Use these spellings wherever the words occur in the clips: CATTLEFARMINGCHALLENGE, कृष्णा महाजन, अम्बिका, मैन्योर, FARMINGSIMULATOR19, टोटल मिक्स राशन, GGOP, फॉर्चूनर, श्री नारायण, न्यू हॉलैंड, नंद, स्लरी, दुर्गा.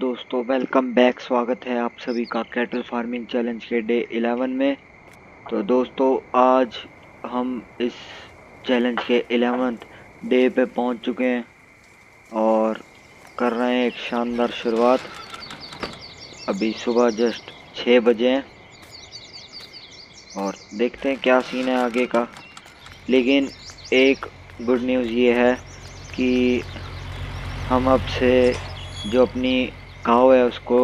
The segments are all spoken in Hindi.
दोस्तों वेलकम बैक, स्वागत है आप सभी का कैटल फार्मिंग चैलेंज के डे 11 में। तो दोस्तों आज हम इस चैलेंज के 11वें डे पे पहुंच चुके हैं और कर रहे हैं एक शानदार शुरुआत। अभी सुबह जस्ट 6 बजे हैं और देखते हैं क्या सीन है आगे का। लेकिन एक गुड न्यूज़ ये है कि हम अब से जो अपनी काऊ है उसको,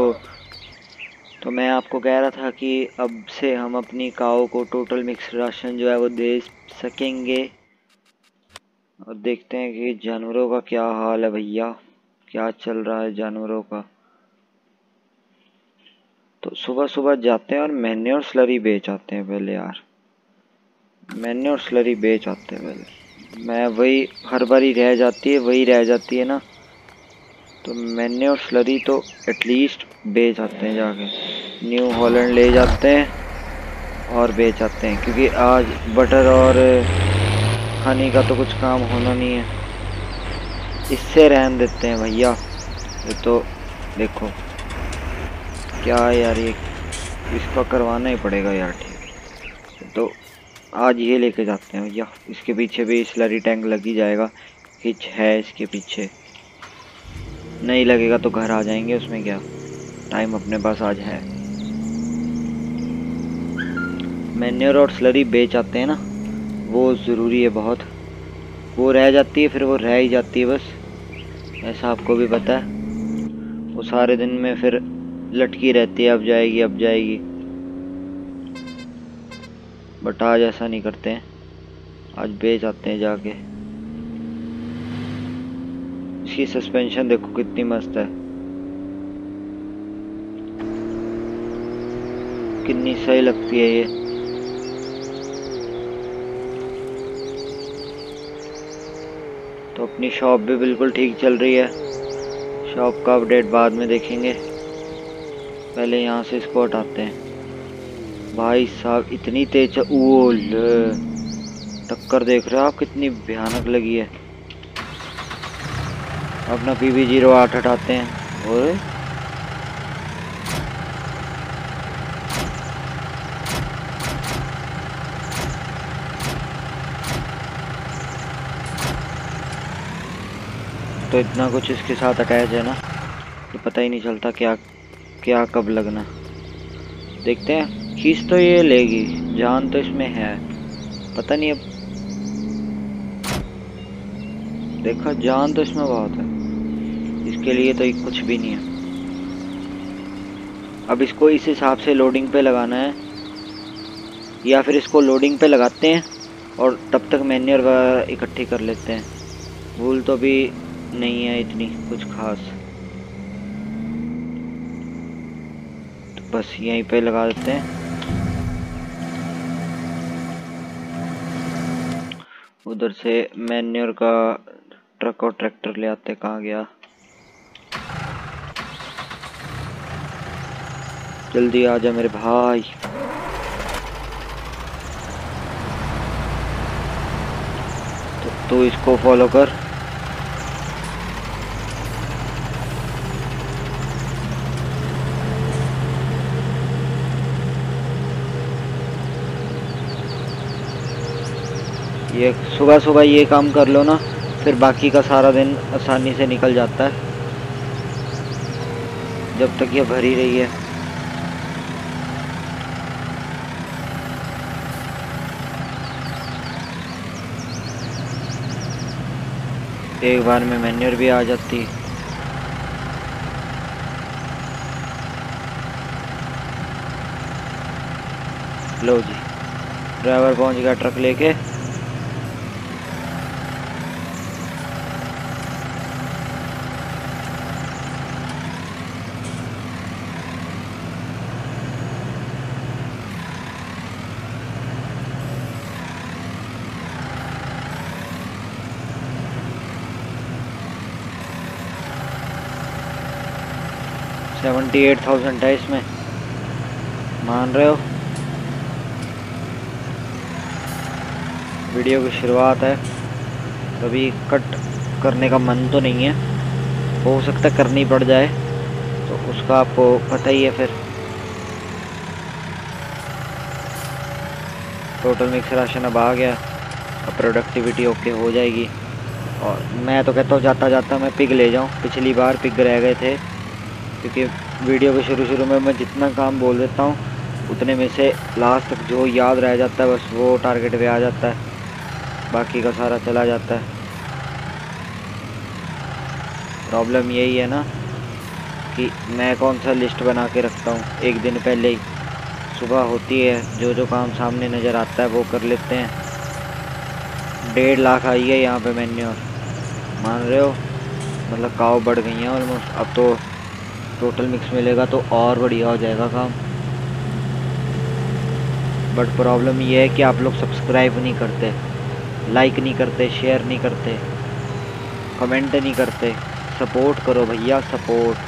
तो मैं आपको कह रहा था कि अब से हम अपनी काऊ को टोटल मिक्स राशन जो है वो दे सकेंगे। और देखते हैं कि जानवरों का क्या हाल है भैया, क्या चल रहा है जानवरों का। तो सुबह सुबह जाते हैं और मैन्योर स्लरी बेच आते हैं पहले यार, मैन्योर स्लरी बेच आते हैं पहले। मैं वही हर बारी रह जाती है, वही रह जाती है ना, तो मैंने और स्लरी तो एटलीस्ट बेच आते हैं जाके, न्यू हॉलैंड ले जाते हैं और बेच आते हैं, क्योंकि आज बटर और हनी का तो कुछ काम होना नहीं है, इससे रहन देते हैं भैया। ये तो देखो क्या यार, ये इसका करवाना ही पड़ेगा यार। ठीक, तो आज ये लेके जाते हैं भैया। इसके पीछे भी स्लरी टैंक लग ही जाएगा, हिच है इसके पीछे, नहीं लगेगा तो घर आ जाएंगे, उसमें क्या, टाइम अपने पास आज है। मैन्योर और स्लरी बेच आते हैं ना, वो ज़रूरी है बहुत, वो रह जाती है, फिर वो रह ही जाती है बस, ऐसा आपको भी पता है। वो सारे दिन में फिर लटकी रहती है, अब जाएगी अब जाएगी, बट आज ऐसा नहीं करते हैं, आज बेच आते हैं जाके। इसकी सस्पेंशन देखो कितनी मस्त है, कितनी सही लगती है ये। तो अपनी शॉप भी बिल्कुल ठीक चल रही है, शॉप का अपडेट बाद में देखेंगे, पहले यहाँ से स्पॉट आते हैं। भाई साहब इतनी तेज ओल टक्कर देख रहे हो आप, कितनी भयानक लगी है। अपना PB08 हटाते हैं और तो इतना कुछ इसके साथ अटैच है ना कि पता ही नहीं चलता क्या क्या कब लगना। देखते हैं, खींच तो ये लेगी, जान तो इसमें है, पता नहीं अब देखा, जान तो इसमें बहुत है, इसके लिए तो कुछ भी नहीं है। अब इसको इस हिसाब से लोडिंग पे लगाना है, या फिर इसको लोडिंग पे लगाते हैं और तब तक मैन्योर वगैरह इकट्ठी कर लेते हैं। भूल तो भी नहीं है इतनी कुछ खास, तो बस यहीं पे लगा देते हैं। उधर से मैन्योर का ट्रक और ट्रैक्टर ले आते, कहाँ गया, जल्दी आ जा मेरे भाई। तो तू इसको फॉलो कर, ये सुबह सुबह ये काम कर लो ना, फिर बाकी का सारा दिन आसानी से निकल जाता है जब तक ये भरी रही है। एक बार में मैन्योर भी आ जाती है। लो जी, ड्राइवर पहुंच गया ट्रक लेके। $78,000 है इसमें, मान रहे हो। वीडियो की शुरुआत है, कभी कट करने का मन तो नहीं है, हो सकता करनी पड़ जाए, तो तो उसका आपको पता ही है। फिर टोटल मिक्स राशन अब आ गया, अब प्रोडक्टिविटी ओके हो जाएगी। और मैं तो कहता हूँ जाता जाता मैं पिग ले जाऊँ, पिछली बार पिग रह गए थे क्योंकि वीडियो के शुरू में मैं जितना काम बोल देता हूँ उतने में से लास्ट तक जो याद रह जाता है बस वो टारगेट पे आ जाता है, बाकी का सारा चला जाता है। प्रॉब्लम यही है ना कि मैं कौन सा लिस्ट बना के रखता हूँ एक दिन पहले ही, सुबह होती है जो जो काम सामने नज़र आता है वो कर लेते हैं। 1.5 लाख आई है यहाँ पे मैन्योर, मान रहे हो, मतलब काव बढ़ गई हैं ऑलमोस्ट। अब तो टोटल मिक्स मिलेगा तो और बढ़िया हो जाएगा काम। बट प्रॉब्लम ये है कि आप लोग सब्सक्राइब नहीं करते, लाइक नहीं करते, शेयर नहीं करते, कमेंट नहीं करते। सपोर्ट करो भैया, सपोर्ट।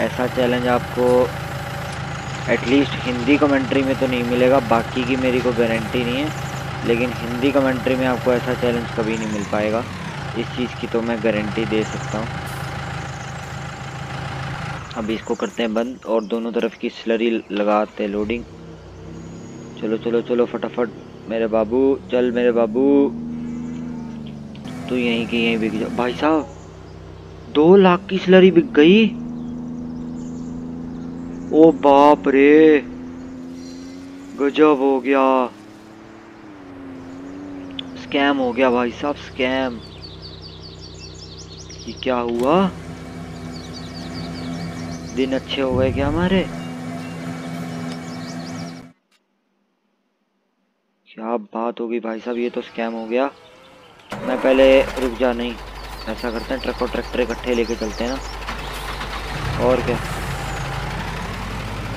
ऐसा चैलेंज आपको एटलीस्ट हिंदी कमेंट्री में तो नहीं मिलेगा, बाकी की मेरी कोई गारंटी नहीं है, लेकिन हिंदी कमेंट्री में आपको ऐसा चैलेंज कभी नहीं मिल पाएगा, इस चीज़ की तो मैं गारंटी दे सकता हूँ। अब इसको करते हैं बंद और दोनों तरफ की स्लरी लगाते हैं लोडिंग। चलो चलो चलो फटाफट मेरे बाबू, चल मेरे बाबू, तू यहीं की यहीं बिक जा। भाई साहब 2 लाख की स्लरी बिक गई, ओ बाप रे, गजब हो गया, स्कैम हो गया भाई साहब, स्कैम। ये क्या हुआ, दिन अच्छे हो गए क्या हमारे? क्या बात होगी भाई साहब, ये तो स्कैम हो गया। मैं पहले रुक जा, नहीं ऐसा करते हैं ट्रक और ट्रैक्टर इकट्ठे लेके चलते हैं ना, और क्या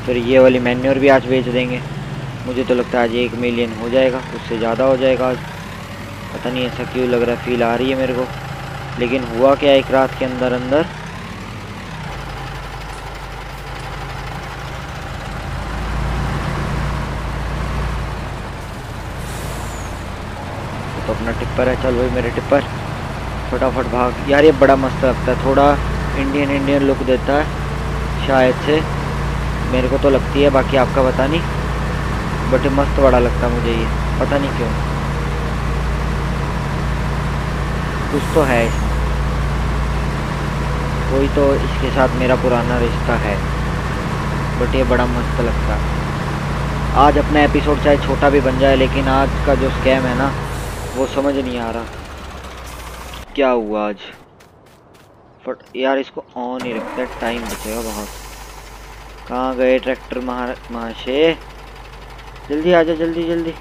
फिर ये वाली मैन्योर भी आज बेच देंगे। मुझे तो लगता है आज 1 मिलियन हो जाएगा, उससे ज़्यादा हो जाएगा आज, पता नहीं ऐसा क्यों लग रहा है, फील आ रही है मेरे को। लेकिन हुआ क्या, एक रात के अंदर अंदर तो अपना टिप्पर है, चल भाई मेरे टिप्पर फटाफट भाग। यार ये बड़ा मस्त लगता है, थोड़ा इंडियन लुक देता है शायद से, मेरे को तो लगती है, बाकी आपका पता नहीं, बट मस्त बड़ा लगता मुझे ये, पता नहीं क्यों, कुछ तो है इसमें, कोई तो इसके साथ मेरा पुराना रिश्ता है, बट ये बड़ा मस्त लगता। आज अपना एपिसोड चाहे छोटा भी बन जाए, लेकिन आज का जो स्कैम है ना वो समझ नहीं आ रहा क्या हुआ आज। बट यार इसको ऑन ही रखते, टाइम बचेगा बहुत। कहाँ गए ट्रैक्टर महाशय, जल्दी आ जाओ, जल्दी जल्दी।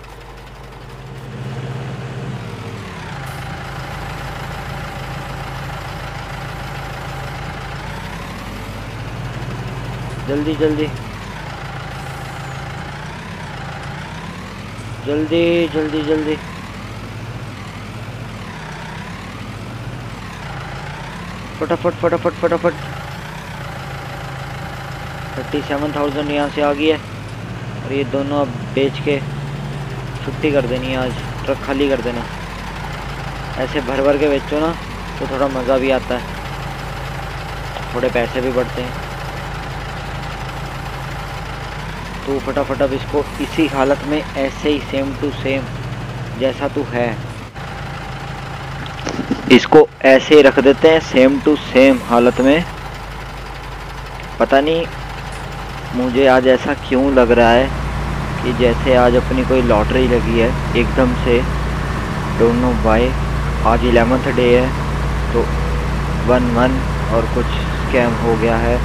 जल्दी जल्दी जल्दी जल्दी जल्दी फटाफट फटाफट फटाफट। 37,000 यहाँ से आ गई है, और ये दोनों अब बेच के छुट्टी कर देनी है आज, ट्रक खाली कर देना। ऐसे भर भर के बेचो ना तो थोड़ा मज़ा भी आता है, थोड़े पैसे भी बढ़ते हैं। तो फटाफट अब इसको इसी हालत में ऐसे ही सेम टू सेम जैसा तू है इसको ऐसे रख देते हैं, सेम टू सेम हालत में। पता नहीं मुझे आज ऐसा क्यों लग रहा है कि जैसे आज अपनी कोई लॉटरी लगी है एकदम से, डोंट नो व्हाई। आज 11वां डे है तो 11 और कुछ स्कैम हो गया है।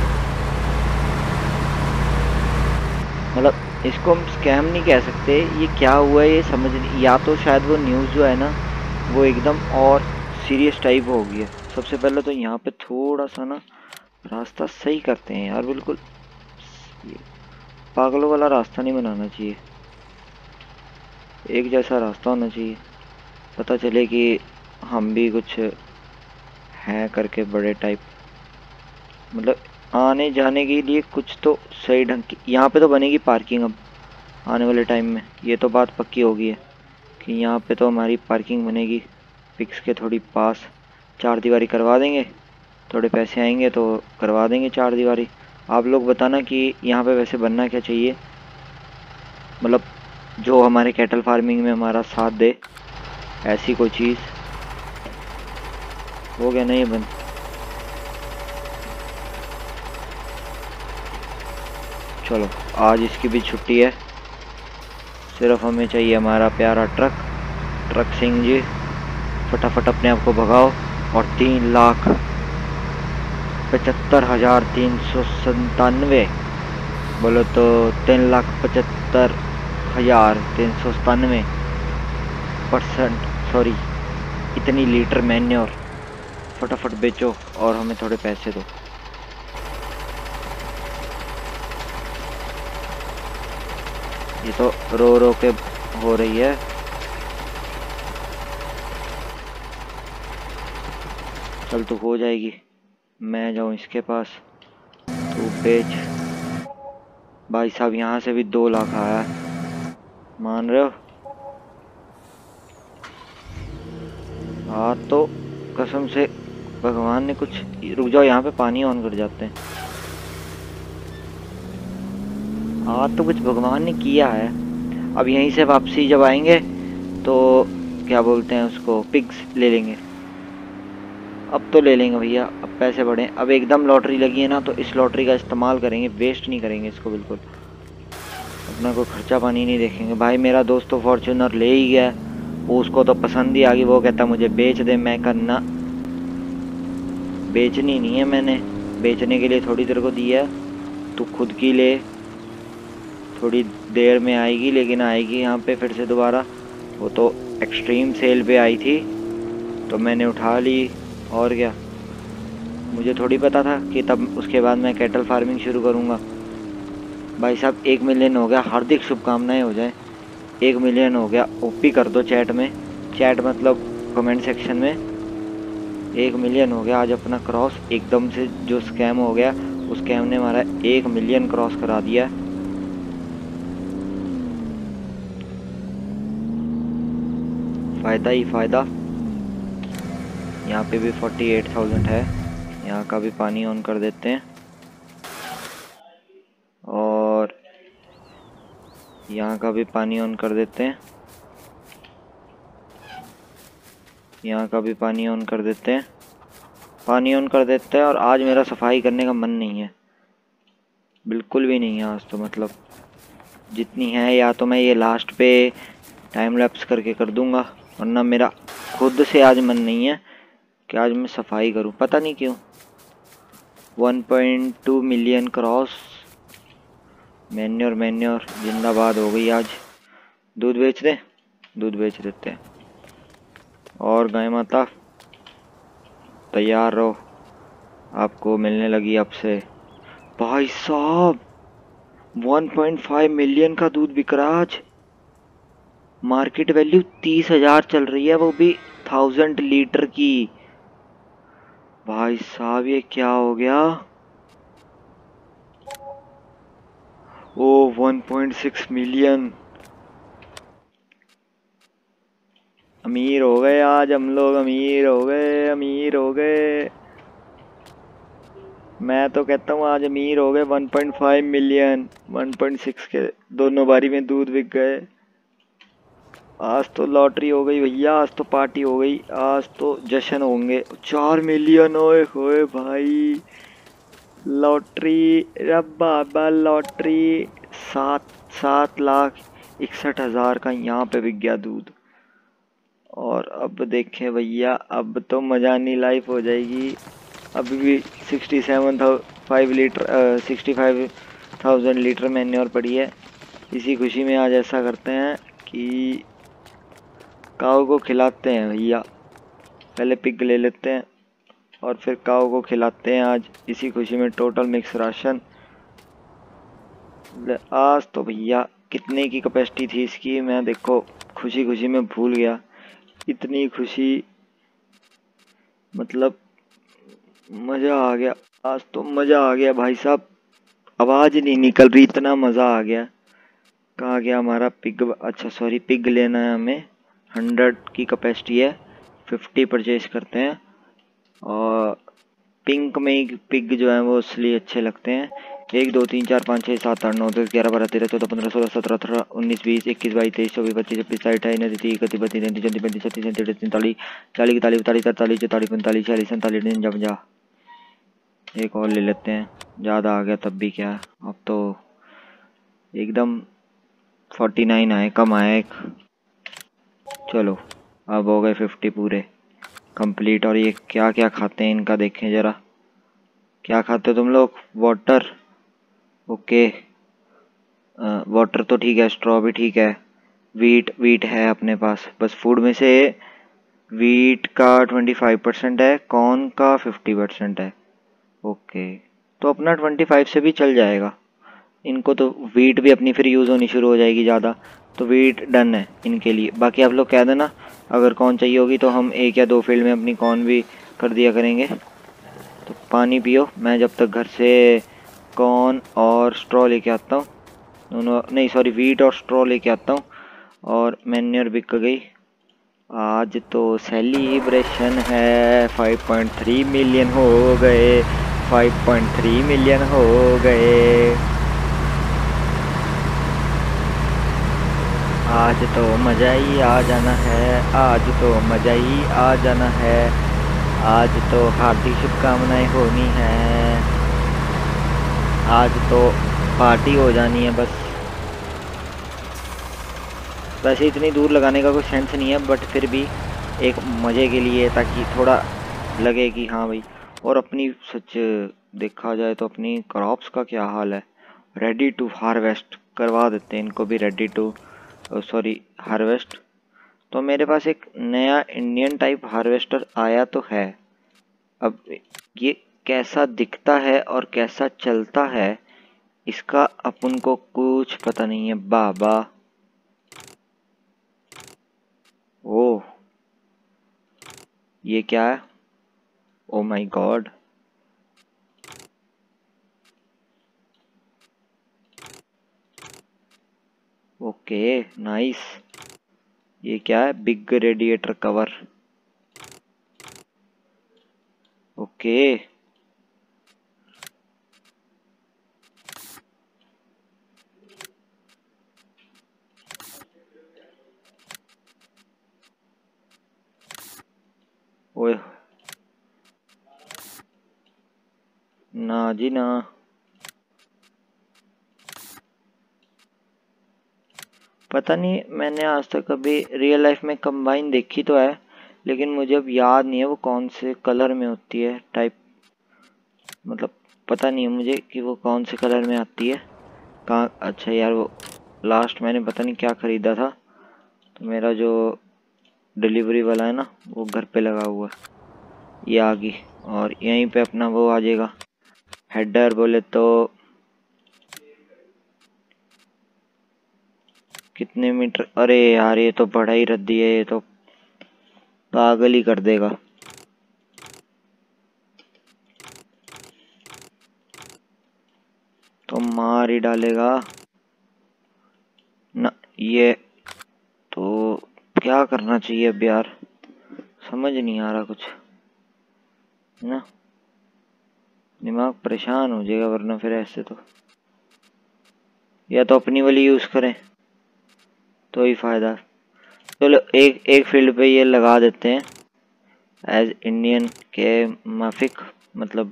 मतलब इसको हम स्कैम नहीं कह सकते, ये क्या हुआ है ये समझ नहीं, या तो शायद वो न्यूज़ जो है ना वो एकदम और सीरियस टाइप हो गई है। सबसे पहले तो यहाँ पे थोड़ा सा ना रास्ता सही करते हैं यार, बिल्कुल पागलों वाला रास्ता नहीं बनाना चाहिए, एक जैसा रास्ता होना चाहिए, पता चले कि हम भी कुछ हैं करके बड़े टाइप। मतलब आने जाने के लिए कुछ तो सही ढंग की। यहाँ पे तो बनेगी पार्किंग अब आने वाले टाइम में, ये तो बात पक्की हो गई है कि यहाँ पे तो हमारी पार्किंग बनेगी। पिक्स के थोड़ी पास 4 दीवारी करवा देंगे, थोड़े पैसे आएंगे तो करवा देंगे चार दीवारी। आप लोग बताना कि यहाँ पे वैसे बनना क्या चाहिए, मतलब जो हमारे कैटल फार्मिंग में हमारा साथ दे, ऐसी कोई चीज़ हो गया नहीं बन। चलो आज इसकी भी छुट्टी है, सिर्फ हमें चाहिए हमारा प्यारा ट्रक। ट्रक सिंह जी फटाफट अपने आप को भगाओ और 3,75,397 बोलो तो 3,75,397 % सॉरी इतनी लीटर मैन्योर फटाफट बेचो और हमें थोड़े पैसे दो। ये तो रो रो के हो रही है। चल तो हो जाएगी, मैं जाऊँ इसके पास, तू बेच। भाई साहब यहाँ से भी 2 लाख आया, मान रहे हो? हाँ तो कसम से भगवान ने कुछ। रुक जाओ यहाँ पे पानी ऑन कर जाते हैं। हाँ तो कुछ भगवान ने किया है। अब यहीं से वापसी जब आएंगे तो क्या बोलते हैं उसको, पिग्स ले लेंगे। अब तो ले लेंगे भैया, अब पैसे बढ़े। अब एकदम लॉटरी लगी है ना, तो इस लॉटरी का इस्तेमाल करेंगे, वेस्ट नहीं करेंगे इसको बिल्कुल। अपना कोई खर्चा पानी नहीं देखेंगे। भाई मेरा दोस्त तो फॉर्चूनर ले ही गया, वो उसको तो पसंद ही आ गई। वो कहता मुझे बेच दे, मैं करना बेचनी नहीं है, मैंने बेचने के लिए थोड़ी देर को दिया, तू खुद की ले। थोड़ी देर में आएगी, लेकिन आएगी यहाँ पे फिर से दोबारा। वो तो एक्सट्रीम सेल पे आई थी तो मैंने उठा ली, और क्या। मुझे थोड़ी पता था कि तब उसके बाद मैं कैटल फार्मिंग शुरू करूँगा। भाई साहब 1 मिलियन हो गया, हार्दिक शुभकामनाएँ हो जाएँ। 1 मिलियन हो गया, ओपी कर दो चैट में, चैट मतलब कमेंट सेक्शन में। 1 मिलियन हो गया आज अपना क्रॉस। एकदम से जो स्कैम हो गया, उस स्कैम ने हमारा 1 मिलियन क्रॉस करा दिया। फ़ायदा ही फ़ायदा। यहाँ पे भी 48,000 है, यहाँ का भी पानी ऑन कर देते हैं। और यहाँ का भी पानी ऑन कर देते हैं, यहाँ का भी पानी ऑन कर देते हैं, पानी ऑन कर देते हैं। और आज मेरा सफाई करने का मन नहीं है, बिल्कुल भी नहीं है आज तो। मतलब जितनी है या तो मैं ये लास्ट पे टाइम लैप्स करके कर दूंगा, वरना मेरा खुद से आज मन नहीं है कि आज मैं सफाई करूं, पता नहीं क्यों। 1.2 मिलियन क्रॉस, मैन्योर जिंदाबाद हो गई आज। दूध बेच दे, दूध बेच देते हैं। और गाय माता तैयार रहो, आपको मिलने लगी आपसे। भाई साहब 1.5 मिलियन का दूध बिक रहा आज। मार्केट वैल्यू 30,000 चल रही है, वो भी 1000 लीटर की। भाई साहब ये क्या हो गया। ओ 1.6 मिलियन, अमीर हो गए आज हम लोग, अमीर हो गए, अमीर हो गए। मैं तो कहता हूँ आज अमीर हो गए। 1.5 मिलियन 1.6 के दोनों बारी में दूध बिक गए। आज तो लॉटरी हो गई भैया, आज तो पार्टी हो गई, आज तो जश्न होंगे। 4 मिलियन होए होए भाई, लॉटरी रब बाबा, लॉटरी 7,61,000 का यहाँ पे बिक गया दूध। और अब देखें भैया, अब तो मजानी लाइफ हो जाएगी। अभी भी 65,000 लीटर मैन्योर पड़ी है। इसी खुशी में आज ऐसा करते हैं कि काऊ को खिलाते हैं भैया, पहले पिग ले लेते हैं और फिर काऊ को खिलाते हैं आज, इसी खुशी में। टोटल मिक्स राशन आज तो भैया कितने की कैपेसिटी थी इसकी, मैं देखो खुशी खुशी में भूल गया। इतनी खुशी, मतलब मज़ा आ गया आज तो, मज़ा आ गया भाई साहब, आवाज़ नहीं निकल रही, इतना मज़ा आ गया। कहाँ गया हमारा पिग, अच्छा सॉरी पिग लेना है हमें। 100 की कैपेसिटी है, 50 परचेज करते हैं। और पिंक में पिग जो है वो इसलिए अच्छे लगते हैं। 1 2 3 4 5 6 7 8 9 10 11 12 13 14 15 16 17 18 19 20 21 22 23 24 25 26 27 28 29 30 31 32 33 34 35 36 37 38 39 40 41 42 43 44 45 46 47 48 49 50 एक और ले लेते हैं, ज़्यादा आ गया तब भी क्या। अब तो एकदम 49 आए, कम आए एक। चलो अब हो गए 50 पूरे कंप्लीट। और ये क्या क्या खाते हैं इनका देखें ज़रा, क्या खाते हो तुम लोग। वाटर, ओके वाटर तो ठीक है, स्ट्रॉ भी ठीक है, वीट वीट है अपने पास। बस फूड में से वीट का 25% है, कॉर्न का 50% है। ओके तो अपना 25 से भी चल जाएगा इनको, तो वीट भी अपनी फिर यूज़ होनी शुरू हो जाएगी ज़्यादा, तो वीट डन है इनके लिए। बाकी आप लोग कह देना अगर कॉर्न चाहिए होगी तो हम 1 या 2 फील्ड में अपनी कॉर्न भी कर दिया करेंगे। तो पानी पियो, मैं जब तक घर से कॉर्न और स्ट्रॉ लेके आता हूँ, दोनों नहीं सॉरी वीट और स्ट्रॉ लेके आता हूँ। और मैन्योर बिक गई। आज तो सेलिब्रेशन है, 5.3 मिलियन हो गए, 5.3 मिलियन हो गए। आज तो मज़ा ही आ जाना है, आज तो मज़ा ही आ जाना है, आज तो हार्दिक शुभकामनाएं होनी है, आज तो पार्टी हो जानी है बस। वैसे इतनी दूर लगाने का कोई सेंस नहीं है, बट फिर भी एक मज़े के लिए, ताकि थोड़ा लगे कि हाँ भाई। और अपनी सच देखा जाए तो अपनी क्रॉप्स का क्या हाल है, रेडी टू हार्वेस्ट करवा देते हैं इनको भी, रेडी टू सॉरी हार्वेस्ट। तो मेरे पास एक नया इंडियन टाइप हार्वेस्टर आया तो है। अब ये कैसा दिखता है और कैसा चलता है इसका अपन को कुछ पता नहीं है बाबा। ओह ये क्या है, oh my god. Okay nice. ये क्या है, बिग रेडिएटर कवर। ओके ओए ना जी ना, पता नहीं मैंने आज तक कभी रियल लाइफ में कंबाइन देखी तो है, लेकिन मुझे अब याद नहीं है वो कौन से कलर में होती है टाइप, मतलब पता नहीं है मुझे कि वो कौन से कलर में आती है कहाँ। अच्छा यार वो लास्ट मैंने पता नहीं क्या ख़रीदा था, तो मेरा जो डिलीवरी वाला है ना वो घर पे लगा हुआ है, ये आ गई। और यहीं पे अपना वो आ जाएगा हेडर, बोले तो कितने मीटर। अरे यार ये तो बड़ा ही रद्दी है, ये तो पागल ही कर देगा। तो मार ही डालेगा ना ये तो। क्या करना चाहिए अब यार, समझ नहीं आ रहा कुछ, है ना। दिमाग परेशान हो जाएगा वरना फिर ऐसे। तो या तो अपनी वाली यूज़ करें तो ही फायदा। चलो तो एक फील्ड पे ये लगा देते हैं एज इंडियन के माफिक, मतलब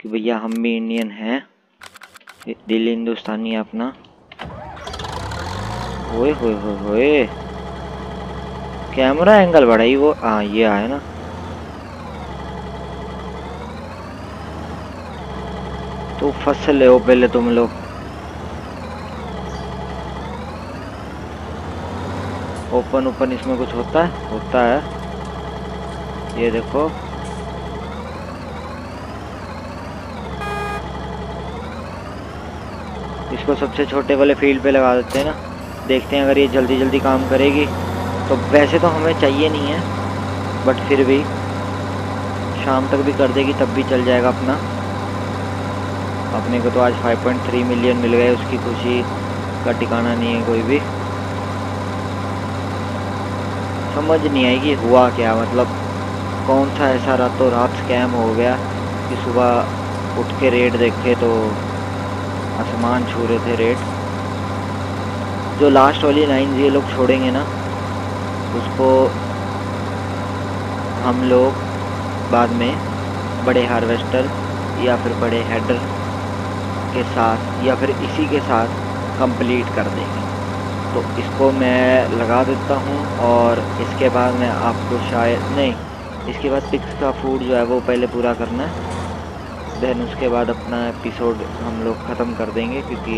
कि भैया हम भी इंडियन हैं, दिल हिंदुस्तानी है अपना। ओए होए होए होए, कैमरा एंगल बढ़ाई वो। हाँ ये आया ना, तो फसल ले हो पहले तुम लोग। ओपन ओपन इसमें कुछ होता है, होता है। ये देखो इसको सबसे छोटे वाले फील्ड पे लगा देते हैं ना, देखते हैं अगर ये जल्दी जल्दी काम करेगी तो। वैसे तो हमें चाहिए नहीं है बट फिर भी शाम तक भी कर देगी तब भी चल जाएगा अपना। अपने को तो आज 5.3 मिलियन मिल गए, उसकी खुशी का ठिकाना नहीं है कोई भी। समझ नहीं आएगी हुआ क्या, मतलब कौन सा ऐसा रातों रात स्कैम हो गया कि सुबह उठ के रेट देखे तो आसमान छू रहे थे रेट। जो लास्ट वाली लाइन ये लोग छोड़ेंगे ना, उसको हम लोग बाद में बड़े हार्वेस्टर या फिर बड़े हेडर के साथ या फिर इसी के साथ कंप्लीट कर देंगे। तो इसको मैं लगा देता हूँ और इसके बाद मैं आपको शायद नहीं, इसके बाद पिक्स का फूड जो है वो पहले पूरा करना है, देन उसके बाद अपना एपिसोड हम लोग ख़त्म कर देंगे, क्योंकि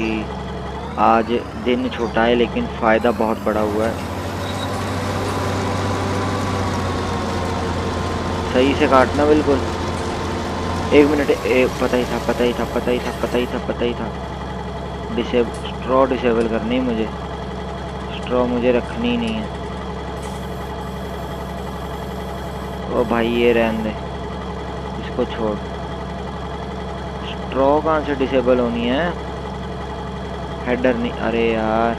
आज दिन छोटा है लेकिन फ़ायदा बहुत बड़ा हुआ है। सही से काटना बिल्कुल। एक मिनट, एक पता ही था। स्ट्रॉ डिसेबल करनी है मुझे, स्ट्रॉ मुझे रखनी नहीं है। ओ भाई ये रहने दे, इसको छोड़। स्ट्रॉ कहाँ से डिसेबल होनी है? हेडर नहीं, अरे यार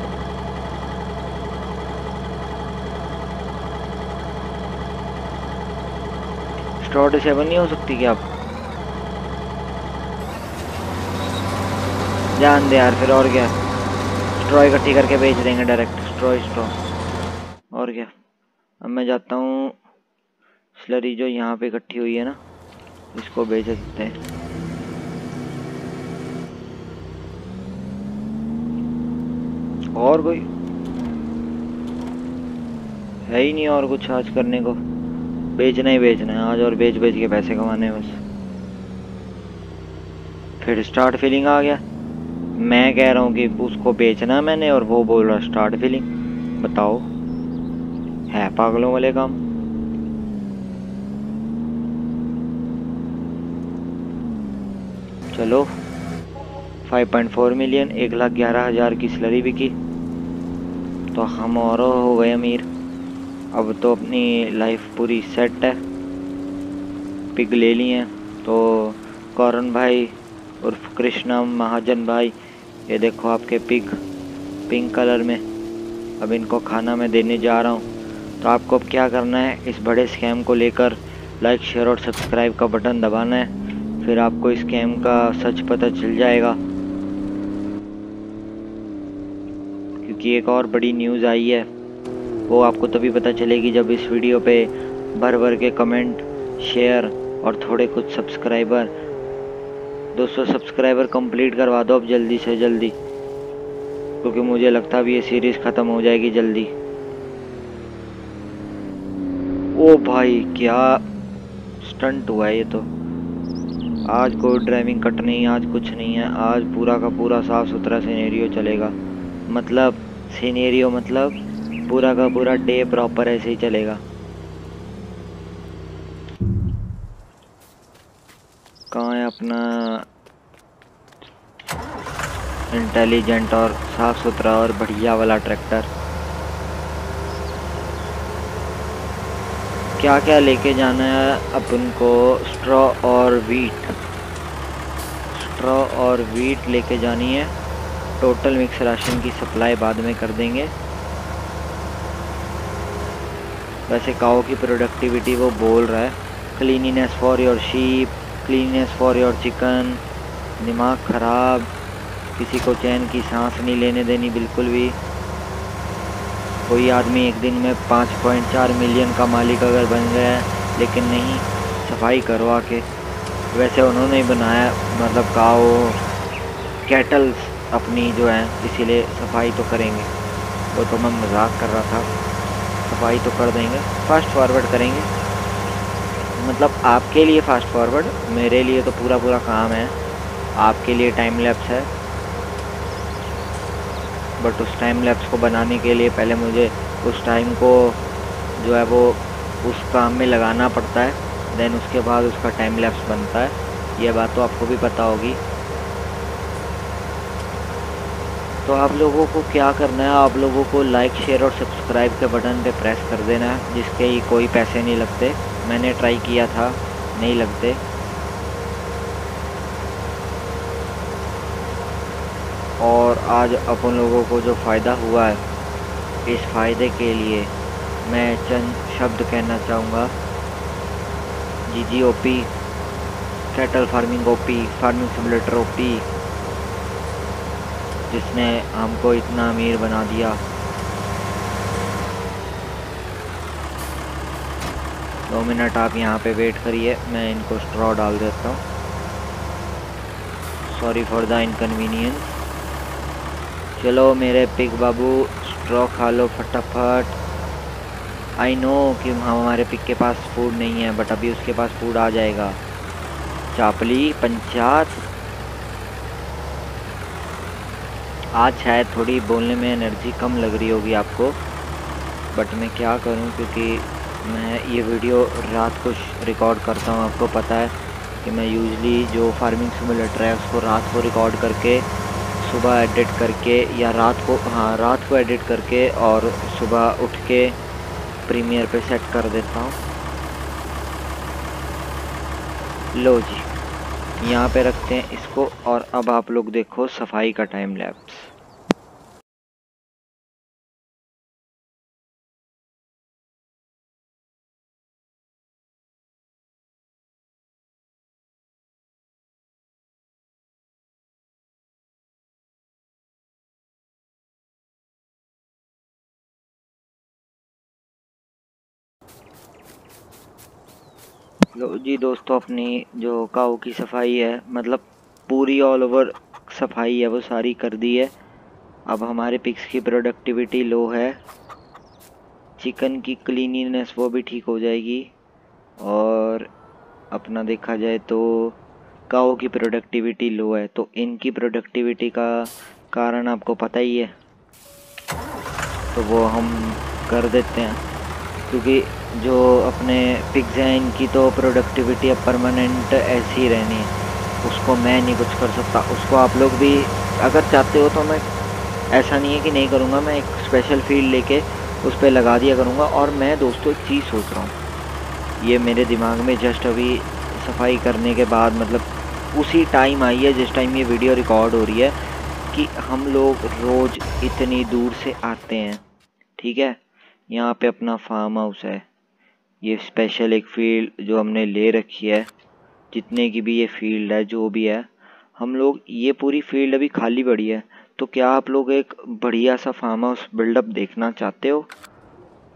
स्ट्रॉ डिसेबल नहीं हो सकती क्या? आप जान दे यार, फिर और क्या, स्ट्रॉ इकट्ठी करके बेच देंगे डायरेक्ट। स्ट्रॉ और क्या। अब मैं जाता हूँ, स्लरी जो यहाँ पे इकट्ठी हुई है ना, इसको बेच सकते हैं। और कोई है ही नहीं और कुछ आज करने को, बेचना ही बेचना है आज, और बेच के पैसे कमाने बस। फिर स्टार्ट फीलिंग आ गया, मैं कह रहा हूँ कि उसको बेचना मैंने और वो बोल रहा स्टार्ट फीलिंग। बताओ है पागलों वाले काम। चलो 5.4 मिलियन, 1,11,000 की स्लरी बिकी, तो हम और हो गए अमीर। अब तो अपनी लाइफ पूरी सेट है। पिग ले ली हैं तो कौरन भाई उर्फ कृष्णा महाजन भाई, ये देखो आपके पिग पिंक कलर में। अब इनको खाना मैं देने जा रहा हूँ। तो आपको अब क्या करना है, इस बड़े स्कैम को लेकर लाइक शेयर और सब्सक्राइब का बटन दबाना है, फिर आपको इस स्कैम का सच पता चल जाएगा। क्योंकि एक और बड़ी न्यूज़ आई है, वो आपको तभी पता चलेगी जब इस वीडियो पे भर के कमेंट, शेयर और थोड़े कुछ सब्सक्राइबर, 200 सब्सक्राइबर कंप्लीट करवा दो अब जल्दी से जल्दी, क्योंकि मुझे लगता है ये सीरीज़ ख़त्म हो जाएगी जल्दी। ओ भाई क्या स्टंट हुआ है ये तो। आज कोई ड्राइविंग कट नहीं, आज कुछ नहीं है, आज पूरा का पूरा साफ सुथरा सीनेरियो चलेगा। मतलब सीनेरियो मतलब पूरा का पूरा डे प्रॉपर ऐसे ही चलेगा। कहाँ है अपना इंटेलिजेंट और साफ सुथरा और बढ़िया वाला ट्रैक्टर? क्या क्या लेके जाना है अपन को? स्ट्रॉ और वीट लेके जानी है। टोटल मिक्स राशन की सप्लाई बाद में कर देंगे। वैसे काओ की प्रोडक्टिविटी वो बोल रहा है, cleanliness for your sheep, cleanness for your chicken. दिमाग ख़राब, किसी को चैन की सांस नहीं लेने देनी बिल्कुल भी। कोई आदमी एक दिन में 5.4 मिलियन का मालिक अगर बन गया है, लेकिन नहीं, सफाई करवा के। वैसे उन्होंने ही बनाया, मतलब काओ कैटल्स अपनी जो है, इसीलिए सफाई तो करेंगे। वो तो मैं मजाक कर रहा था, सफाई तो कर देंगे। फास्ट फॉरवर्ड करेंगे, मतलब आपके लिए फास्ट फॉरवर्ड, मेरे लिए तो पूरा पूरा काम है, आपके लिए टाइम लैप्स है। बट उस टाइम लैप्स को बनाने के लिए पहले मुझे उस टाइम को जो है वो उस काम में लगाना पड़ता है, देन उसके बाद उसका टाइम लैप्स बनता है। यह बात तो आपको भी पता होगी। तो आप लोगों को क्या करना है, आप लोगों को लाइक शेयर और सब्सक्राइब के बटन पे प्रेस कर देना है, जिसके ही कोई पैसे नहीं लगते। मैंने ट्राई किया था, नहीं लगते। और आज अपन लोगों को जो फ़ायदा हुआ है, इस फ़ायदे के लिए मैं चंद शब्द कहना चाहूँगा। GGOP cattle farming OP, farming simulator OP, जिसने हमको इतना अमीर बना दिया। दो मिनट आप यहाँ पे वेट करिए, मैं इनको स्ट्रॉ डाल देता हूँ। Sorry for the inconvenience. चलो मेरे पिग बाबू, स्ट्रॉ खा लो फटाफट। आई नो कि हमारे पिग के पास फूड नहीं है, बट अभी उसके पास फूड आ जाएगा। चापली पंचायत, आज शायद थोड़ी बोलने में एनर्जी कम लग रही होगी आपको, बट मैं क्या करूं, क्योंकि मैं ये वीडियो रात को रिकॉर्ड करता हूं। आपको पता है कि मैं यूजली जो फार्मिंग सिमुलेटर है उसको रात को रिकॉर्ड करके सुबह एडिट करके, या रात को एडिट करके और सुबह उठ के प्रीमियर पे सेट कर देता हूँ। लो जी, यहाँ पे रखते हैं इसको, और अब आप लोग देखो सफाई का टाइम लैप्स। जी दोस्तों, अपनी जो काऊ की सफाई है, मतलब पूरी ऑल ओवर सफाई है, वो सारी कर दी है। अब हमारे पिग्स की प्रोडक्टिविटी लो है, चिकन की क्लीनिनेस वो भी ठीक हो जाएगी, और अपना देखा जाए तो काऊ की प्रोडक्टिविटी लो है, तो इनकी प्रोडक्टिविटी का कारण आपको पता ही है, तो वो हम कर देते हैं। क्योंकि जो अपने पिग्स हैं इनकी तो प्रोडक्टिविटी अब परमानेंट ऐसी ही रहनी है, उसको मैं नहीं कुछ कर सकता। उसको आप लोग भी अगर चाहते हो तो मैं ऐसा नहीं है कि नहीं करूँगा, मैं एक स्पेशल फील्ड लेके उस पर लगा दिया करूँगा। और मैं दोस्तों एक चीज़ सोच रहा हूँ, ये मेरे दिमाग में जस्ट अभी सफाई करने के बाद, मतलब उसी टाइम आई है जिस टाइम ये वीडियो रिकॉर्ड हो रही है, कि हम लोग रोज़ इतनी दूर से आते हैं। ठीक है, यहाँ पे अपना फार्म हाउस है, ये स्पेशल एक फील्ड जो हमने ले रखी है, जितने की भी ये फील्ड है जो भी है, हम लोग ये पूरी फील्ड अभी खाली पड़ी है। तो क्या आप लोग एक बढ़िया सा फार्म हाउस बिल्डअप देखना चाहते हो?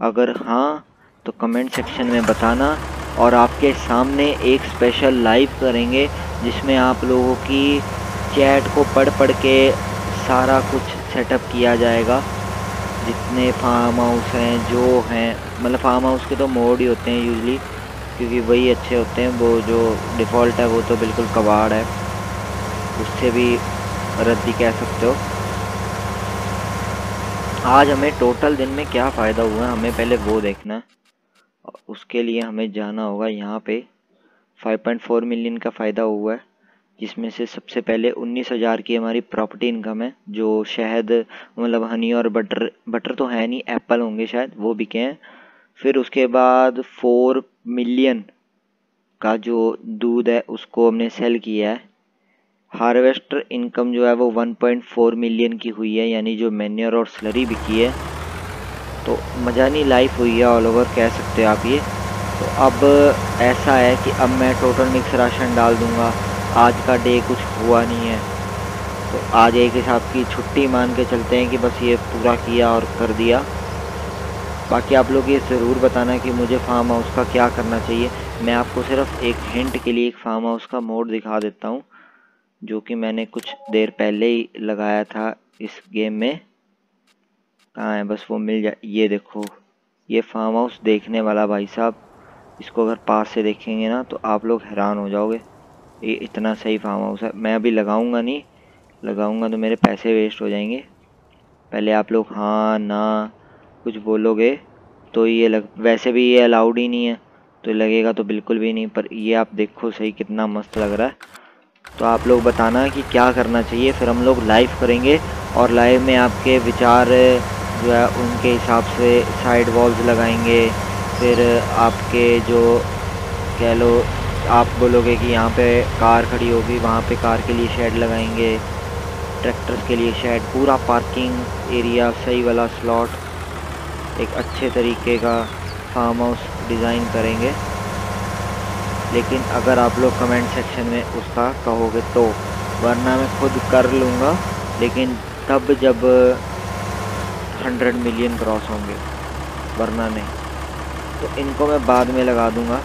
अगर हाँ तो कमेंट सेक्शन में बताना, और आपके सामने एक स्पेशल लाइव करेंगे जिसमें आप लोगों की चैट को पढ़ पढ़ के सारा कुछ सेटअप किया जाएगा। जितने फार्म हाउस हैं जो हैं, मतलब फार्म हाउस के तो मोड ही होते हैं यूजली, क्योंकि वही अच्छे होते हैं। वो जो डिफ़ॉल्ट है वो तो बिल्कुल कबाड़ है, उससे भी रद्दी कह सकते हो। आज हमें टोटल दिन में क्या फ़ायदा हुआ, हमें पहले वो देखना है। उसके लिए हमें जाना होगा यहाँ पे 5.4 मिलियन का फ़ायदा हुआ है, जिसमें से सबसे पहले 19,000 की हमारी प्रॉपर्टी इनकम है, जो शहद, मतलब हनी और बटर तो है नहीं, एप्पल होंगे शायद, वो बिके हैं। फिर उसके बाद 4 मिलियन का जो दूध है उसको हमने सेल किया है। हार्वेस्टर इनकम जो है वो 1.4 मिलियन की हुई है, यानी जो मैन्योर और स्लरी बिकी है। तो मजानी लाइफ हुई है ऑल ओवर, कह सकते हो आप ये। तो अब ऐसा है कि अब मैं टोटल मिक्स राशन डाल दूँगा। आज का डे कुछ हुआ नहीं है, तो आज एक हिसाब की छुट्टी मान के चलते हैं कि बस ये पूरा किया और कर दिया। बाकी आप लोग ये ज़रूर बताना कि मुझे फार्म हाउस का क्या करना चाहिए। मैं आपको सिर्फ एक हिंट के लिए एक फार्म हाउस का मोड दिखा देता हूँ, जो कि मैंने कुछ देर पहले ही लगाया था इस गेम में। कहाँ है, बस वो मिल जाए। ये देखो, ये फार्म हाउस देखने वाला भाई साहब, इसको अगर पास से देखेंगे ना तो आप लोग हैरान हो जाओगे, ये इतना सही फार्म हाउस है। मैं अभी लगाऊंगा नहीं, लगाऊंगा तो मेरे पैसे वेस्ट हो जाएंगे। पहले आप लोग हाँ ना कुछ बोलोगे तो ये वैसे भी ये अलाउड ही नहीं है, तो लगेगा तो बिल्कुल भी नहीं। पर ये आप देखो सही कितना मस्त लग रहा है। तो आप लोग बताना कि क्या करना चाहिए, फिर हम लोग लाइव करेंगे, और लाइव में आपके विचार जो है उनके हिसाब से साइड वॉल्स लगाएंगे। फिर आपके जो कह लो, आप बोलोगे कि यहाँ पे कार खड़ी होगी, वहाँ पे कार के लिए शेड लगाएंगे, ट्रैक्टर्स के लिए शेड, पूरा पार्किंग एरिया, सही वाला स्लॉट, एक अच्छे तरीके का फार्म हाउस डिज़ाइन करेंगे। लेकिन अगर आप लोग कमेंट सेक्शन में उसका कहोगे तो, वरना मैं खुद कर लूँगा लेकिन तब जब 100 मिलियन क्रॉस होंगे, वरना नहीं। तो इनको मैं बाद में लगा दूँगा।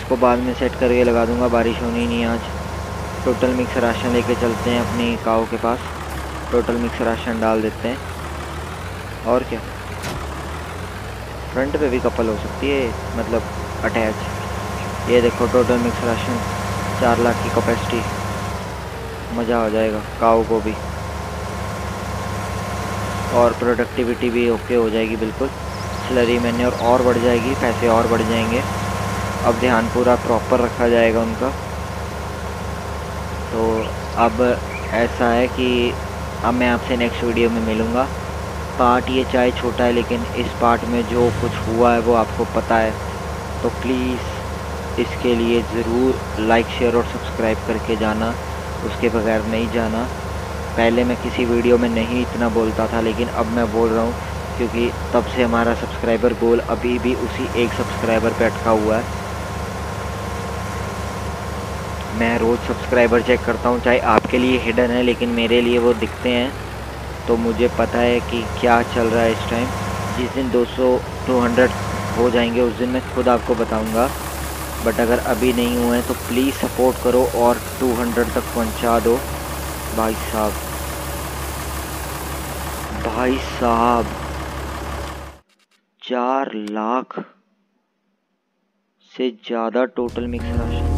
इसको बाद में सेट करके लगा दूँगा, बारिश होनी नहीं आज। टोटल मिक्स राशन लेके चलते हैं अपनी काऊ के पास, टोटल मिक्स राशन डाल देते हैं। और क्या, फ्रंट पे भी कपल हो सकती है, मतलब अटैच। ये देखो टोटल मिक्स राशन 4 लाख की कैपेसिटी, मज़ा आ जाएगा काऊ को भी और प्रोडक्टिविटी भी ओके हो जाएगी बिल्कुल। स्लरी मैन्योर और बढ़ जाएगी, पैसे और बढ़ जाएंगे। अब ध्यान पूरा प्रॉपर रखा जाएगा उनका। तो अब ऐसा है कि अब मैं आपसे नेक्स्ट वीडियो में मिलूँगा। पार्ट ये चाहे छोटा है लेकिन इस पार्ट में जो कुछ हुआ है वो आपको पता है, तो प्लीज़ इसके लिए ज़रूर लाइक, शेयर और सब्सक्राइब करके जाना, उसके बगैर नहीं जाना। पहले मैं किसी वीडियो में नहीं इतना बोलता था लेकिन अब मैं बोल रहा हूँ, क्योंकि तब से हमारा सब्सक्राइबर गोल अभी भी उसी एक सब्सक्राइबर पर अटका हुआ है। मैं रोज़ सब्सक्राइबर चेक करता हूँ, चाहे आपके लिए हिडन है लेकिन मेरे लिए वो दिखते हैं, तो मुझे पता है कि क्या चल रहा है इस टाइम। जिस दिन 200 हो जाएंगे उस दिन मैं खुद आपको बताऊंगा, बट अगर अभी नहीं हुए हैं तो प्लीज़ सपोर्ट करो और 200 तक पहुंचा दो। भाई साहब 4 लाख से ज़्यादा टोटल मिक्स राशि।